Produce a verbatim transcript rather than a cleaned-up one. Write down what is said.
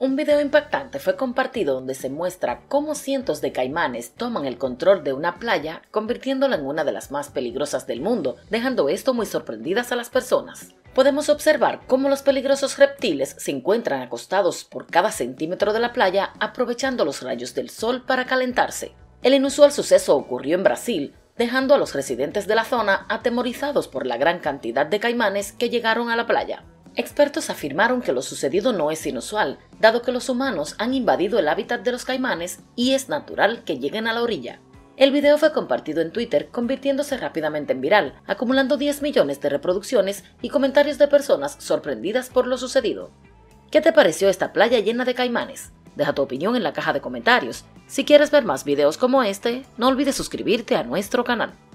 Un video impactante fue compartido donde se muestra cómo cientos de caimanes toman el control de una playa, convirtiéndola en una de las más peligrosas del mundo, dejando esto muy sorprendidas a las personas. Podemos observar cómo los peligrosos reptiles se encuentran acostados por cada centímetro de la playa, aprovechando los rayos del sol para calentarse. El inusual suceso ocurrió en Brasil, dejando a los residentes de la zona atemorizados por la gran cantidad de caimanes que llegaron a la playa. Expertos afirmaron que lo sucedido no es inusual, dado que los humanos han invadido el hábitat de los caimanes y es natural que lleguen a la orilla. El video fue compartido en Twitter, convirtiéndose rápidamente en viral, acumulando diez millones de reproducciones y comentarios de personas sorprendidas por lo sucedido. ¿Qué te pareció esta playa llena de caimanes? Deja tu opinión en la caja de comentarios. Si quieres ver más videos como este, no olvides suscribirte a nuestro canal.